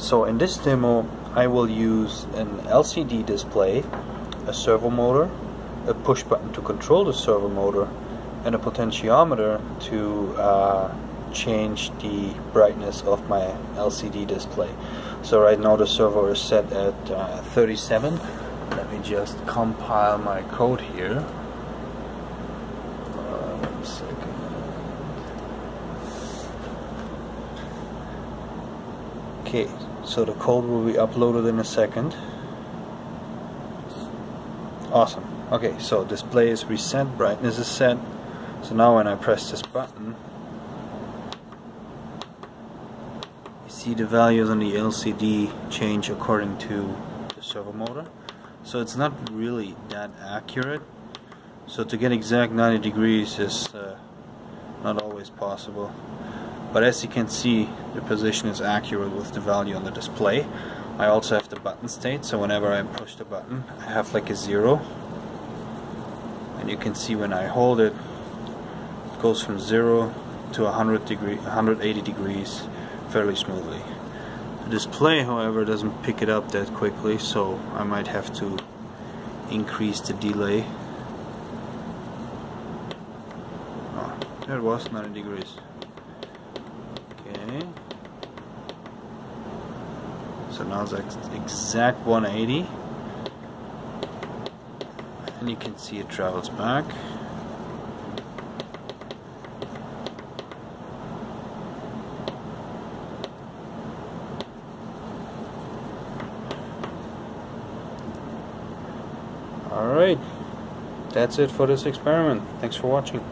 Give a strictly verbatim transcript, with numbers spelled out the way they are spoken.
So in this demo I will use an L C D display, a servo motor, a push button to control the servo motor, and a potentiometer to uh, change the brightness of my L C D display. So right now the servo is set at uh, thirty-seven. Let me just compile my code here. One second. Okay, so the code will be uploaded in a second. Awesome. Okay, so display is reset, brightness is set. So now when I press this button, you see the values on the L C D change according to the servo motor. So it's not really that accurate. So to get exact ninety degrees is uh, not always possible. But as you can see, the position is accurate with the value on the display. I also have the button state, so whenever I push the button, I have like a zero. And you can see when I hold it, it goes from zero to one hundred degree, one hundred eighty degrees fairly smoothly. The display, however, doesn't pick it up that quickly, so I might have to increase the delay. Oh, there it was, ninety degrees. Okay. So now it's exact one eighty. And you can see it travels back. Alright, that's it for this experiment. Thanks for watching.